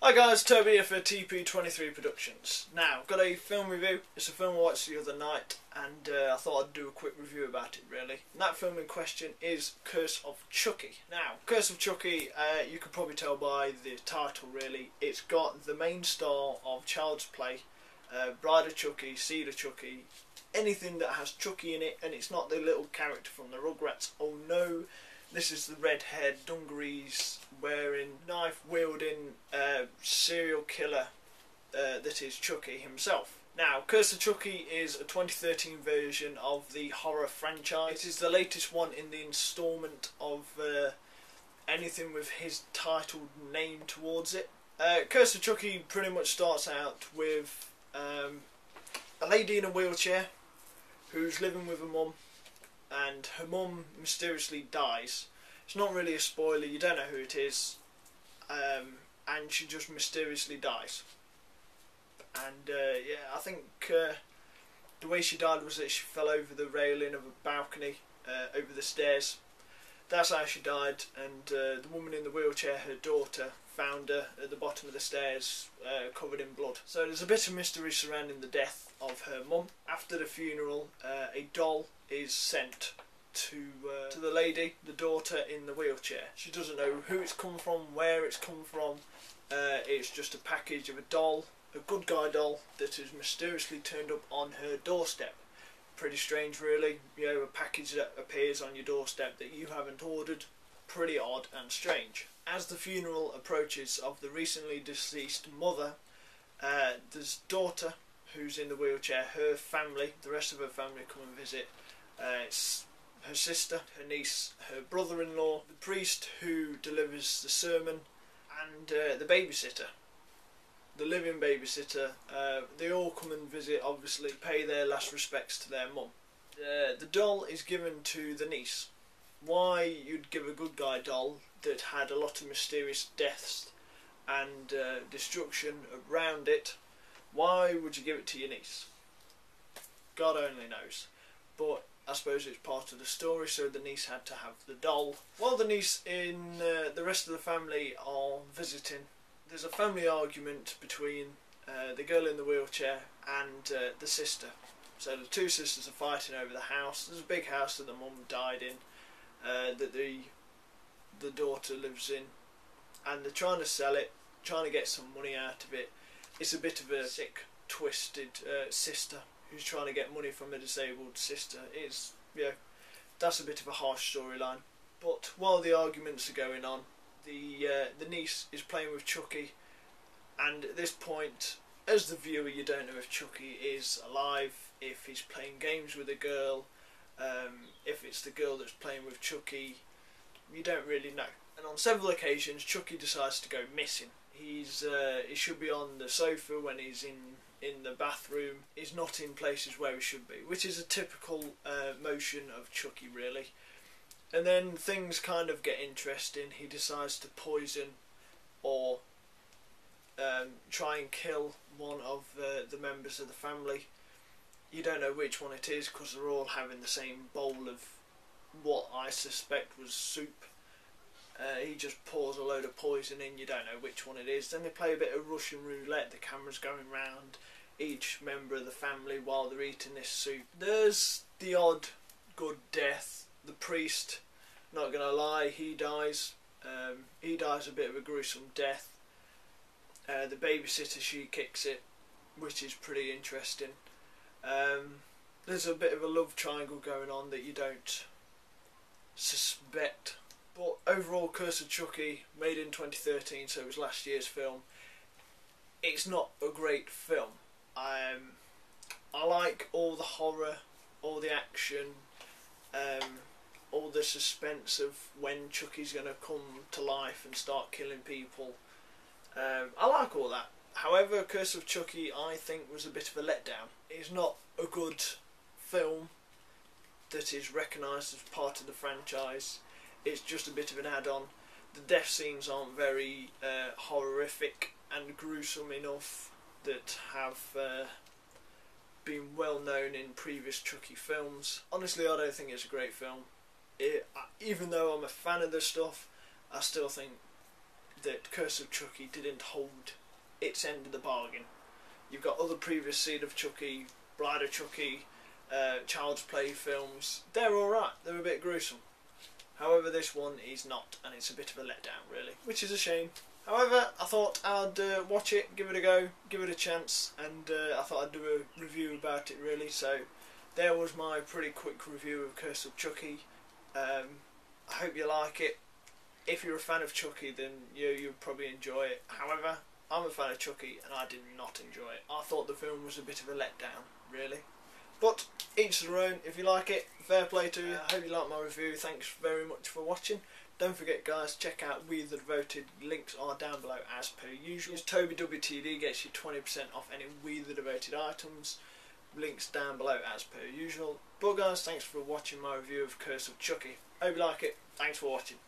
Hi guys, Toby here for TP23 Productions. Now, I've got a film review. It's a film I watched the other night and I thought I'd do a quick review about it really. And that film in question is Curse of Chucky. Now, Curse of Chucky, you can probably tell by the title really, it's got the main star of Child's Play, Bride of Chucky, Seed of Chucky, anything that has Chucky in it, and it's not the little character from the Rugrats. Oh no, this is the red-haired dungarees wearing, knife-wielding serial killer that is Chucky himself. Now, Curse of Chucky is a 2013 version of the horror franchise. It is the latest one in the installment of anything with his titled name towards it. Curse of Chucky pretty much starts out with a lady in a wheelchair who's living with her mum, and her mum mysteriously dies. It's not really a spoiler, you don't know who it is, and she just mysteriously dies. And yeah, I think the way she died was that she fell over the railing of a balcony, over the stairs. That's how she died, and the woman in the wheelchair, her daughter, found her at the bottom of the stairs, covered in blood. So there's a bit of mystery surrounding the death of her mum. After the funeral, a doll is sent to the lady, the daughter in the wheelchair. She doesn't know who it's come from, where it's come from. It's just a package of a doll, a good guy doll, that has mysteriously turned up on her doorstep. Pretty strange really, you know, a package that appears on your doorstep that you haven't ordered. Pretty odd and strange. As the funeral approaches of the recently deceased mother, there's daughter who's in the wheelchair, her family, the rest of her family come and visit. It's her sister, her niece, her brother-in-law, the priest who delivers the sermon, and the babysitter. The living babysitter, they all come and visit, obviously, pay their last respects to their mum. The doll is given to the niece. Why you'd give a good guy doll that had a lot of mysterious deaths and destruction around it, why would you give it to your niece? God only knows. But I suppose it's part of the story, so the niece had to have the doll. While the niece and the rest of the family are visiting, there's a family argument between the girl in the wheelchair and the sister. So the two sisters are fighting over the house. There's a big house that the mum died in, that the daughter lives in, and they're trying to sell it, trying to get some money out of it. It's a bit of a sick, twisted sister who's trying to get money from a disabled sister. It's, you know, that's a bit of a harsh storyline. But while the arguments are going on, the niece is playing with Chucky, and at this point, as the viewer, you don't know if Chucky is alive, if he's playing games with a girl, if it's the girl that's playing with Chucky. You don't really know. And on several occasions, Chucky decides to go missing. He's he should be on the sofa when he's in the bathroom. He's not in places where he should be, which is a typical motion of Chucky really. And then things kind of get interesting. He decides to poison or try and kill one of the members of the family. You don't know which one it is because they're all having the same bowl of what I suspect was soup. He just pours a load of poison in, you don't know which one it is. Then they play a bit of Russian roulette, the camera's going round each member of the family while they're eating this soup. There's the odd good death. The priest, not gonna lie, he dies a bit of a gruesome death. The babysitter, she kicks it, which is pretty interesting. There's a bit of a love triangle going on that you don't suspect. But overall, Curse of Chucky, made in 2013, so it was last year's film, it's not a great film. I like all the horror, all the action, all the suspense of when Chucky's going to come to life and start killing people. I like all that. However, Curse of Chucky, I think, was a bit of a letdown. It's not a good film that is recognised as part of the franchise. It's just a bit of an add-on. The death scenes aren't very horrific and gruesome enough that have been well known in previous Chucky films. Honestly, I don't think it's a great film. Even though I'm a fan of this stuff, I still think that Curse of Chucky didn't hold its end of the bargain. You've got other previous Seed of Chucky, Bride of Chucky, Child's Play films. They're alright, they're a bit gruesome. However, this one is not, and it's a bit of a letdown really, which is a shame. However, I thought I'd watch it, give it a go, give it a chance, and I thought I'd do a review about it really. So there was my pretty quick review of Curse of Chucky. I hope you like it. If you're a fan of Chucky, then you'll probably enjoy it. However, I'm a fan of Chucky and I did not enjoy it. I thought the film was a bit of a letdown, really. But each to their own. If you like it, fair play to you. I hope you like my review. Thanks very much for watching. Don't forget, guys, check out We The Devoted. Links are down below as per usual. TobyWTD gets you 20% off any We The Devoted items. Links down below as per usual. But guys, thanks for watching my review of Curse of Chucky. Hope you like it. Thanks for watching.